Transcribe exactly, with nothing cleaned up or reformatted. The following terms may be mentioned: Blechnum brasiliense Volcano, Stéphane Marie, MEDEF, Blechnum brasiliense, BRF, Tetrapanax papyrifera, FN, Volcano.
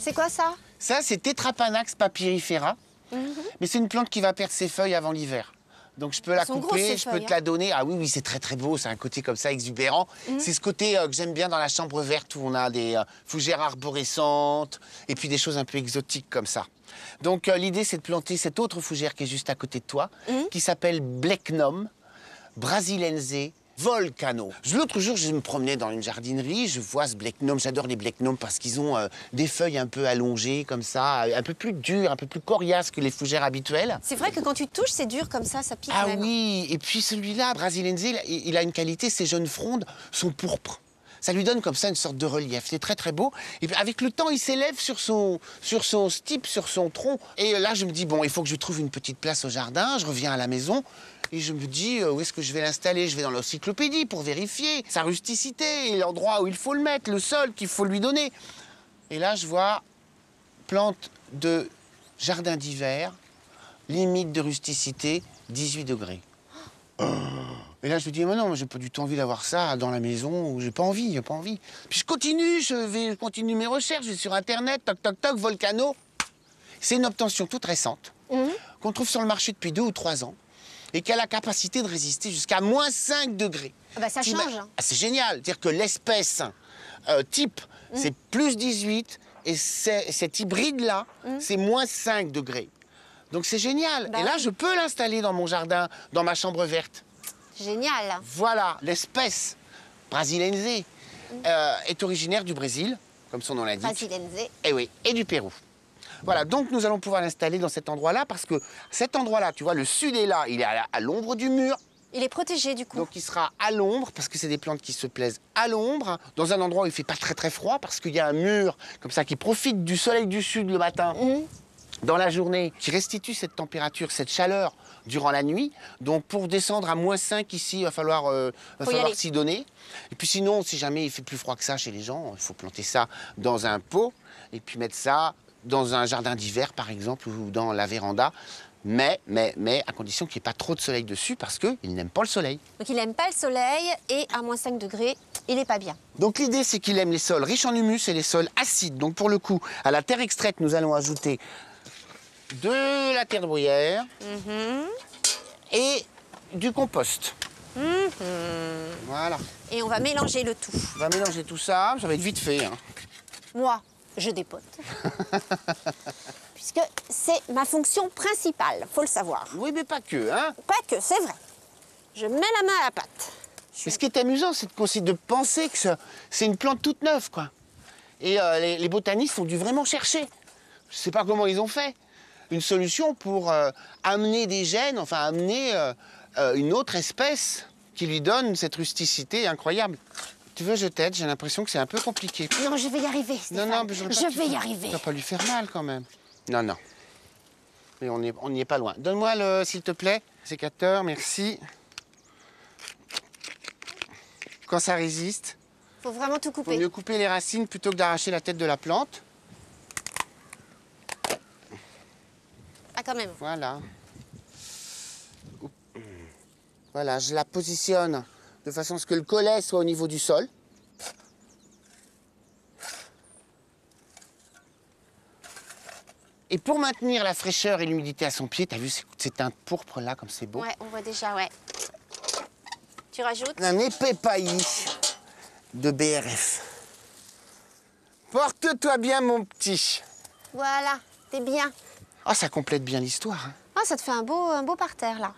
C'est quoi ça? Ça, c'est Tetrapanax papyrifera. Mm-hmm. Mais c'est une plante qui va perdre ses feuilles avant l'hiver. Donc je peux la couper, je peux te la donner. Ah oui, oui, c'est très très beau, c'est un côté comme ça exubérant. Mmh. C'est ce côté euh, que j'aime bien dans la chambre verte où on a des euh, fougères arborescentes et puis des choses un peu exotiques comme ça. Donc euh, l'idée c'est de planter cette autre fougère qui est juste à côté de toi, mmh. qui s'appelle Blechnum brasiliense. Volcano. L'autre jour, je me promenais dans une jardinerie, je vois ce Blechnum. J'adore les Blechnums parce qu'ils ont euh, des feuilles un peu allongées comme ça, un peu plus dures, un peu plus coriaces que les fougères habituelles. C'est vrai que quand tu touches, c'est dur comme ça, ça pique. Ah même. Oui, et puis celui-là, brasiliense, il a une qualité, ses jeunes frondes sont pourpres. Ça lui donne comme ça une sorte de relief, c'est très très beau. Et avec le temps, il s'élève sur son, sur son stipe, sur son tronc. Et là, je me dis, bon, il faut que je trouve une petite place au jardin, je reviens à la maison. Et je me dis, euh, où est-ce que je vais l'installer? Je vais dans l'encyclopédie pour vérifier sa rusticité, l'endroit où il faut le mettre, le sol qu'il faut lui donner. Et là, je vois plante de jardin d'hiver, limite de rusticité, dix-huit degrés. Oh. Et là, je me dis, mais non, j'ai pas du tout envie d'avoir ça dans la maison, ou j'ai pas envie, j'ai pas envie. Puis je continue, je vais je continue mes recherches, je vais sur Internet, toc, toc, toc, Volcano. C'est une obtention toute récente, mmh. qu'on trouve sur le marché depuis deux ou trois ans. Et qui a la capacité de résister jusqu'à moins cinq degrés. Ah bah ça change. Hein. Ah, c'est génial. C'est-à-dire que l'espèce euh, type, mmh. c'est plus dix-huit, et cet hybride-là, mmh. c'est moins cinq degrés. Donc c'est génial. Bah et là, oui. je peux l'installer dans mon jardin, dans ma chambre verte. Génial. Voilà, l'espèce brasiliense mmh. euh, est originaire du Brésil, comme son nom l'indique. Brasiliense. Et oui, et du Pérou. Voilà, donc nous allons pouvoir l'installer dans cet endroit-là parce que cet endroit-là, tu vois, le sud est là, il est à l'ombre du mur. Il est protégé du coup. Donc il sera à l'ombre parce que c'est des plantes qui se plaisent à l'ombre, dans un endroit où il ne fait pas très très froid parce qu'il y a un mur comme ça qui profite du soleil du sud le matin. Mmh. Dans la journée, qui restitue cette température, cette chaleur durant la nuit. Donc pour descendre à moins cinq ici, il va falloir euh, s'y donner. Et puis sinon, si jamais il fait plus froid que ça chez les gens, il faut planter ça dans un pot et puis mettre ça dans un jardin d'hiver, par exemple, ou dans la véranda. Mais, mais, mais à condition qu'il n'y ait pas trop de soleil dessus, parce qu'il n'aime pas le soleil. Donc il n'aime pas le soleil, et à moins cinq degrés, il n'est pas bien. Donc l'idée, c'est qu'il aime les sols riches en humus et les sols acides. Donc pour le coup, à la terre extraite, nous allons ajouter de la terre de bruyère mm-hmm. et du compost. Mm-hmm. Voilà. Et on va mélanger le tout. On va mélanger tout ça, ça va être vite fait. Hein. Moi je dépote, puisque c'est ma fonction principale, faut le savoir. Oui, mais pas que, hein? Pas que, c'est vrai. Je mets la main à la pâte. Mais ce qui est amusant, c'est de, de penser que c'est une plante toute neuve, quoi. Et euh, les, les botanistes ont dû vraiment chercher. Je sais pas comment ils ont fait. Une solution pour euh, amener des gènes, enfin amener euh, euh, une autre espèce qui lui donne cette rusticité incroyable. Tu veux, je t'aide, j'ai l'impression que c'est un peu compliqué. Non, je vais y arriver, Stéphane. Non, non, mais je, je vais y arriver. Tu vas pas lui faire mal, quand même. Non, non. Mais on n'y on est pas loin. Donne-moi, le, s'il te plaît, sécateur, merci. Quand ça résiste... Faut vraiment tout couper. Faut mieux couper les racines plutôt que d'arracher la tête de la plante. Ah, quand même. Voilà. Voilà, je la positionne de façon à ce que le collet soit au niveau du sol. Et pour maintenir la fraîcheur et l'humidité à son pied, t'as vu c'est un pourpre là, comme c'est beau. Ouais, on voit déjà, ouais. Tu rajoutes un épais paillis de B R F. Porte-toi bien, mon petit. Voilà, t'es bien. Ah, oh, ça complète bien l'histoire. Ah, hein. Oh, ça te fait un beau, un beau parterre, là.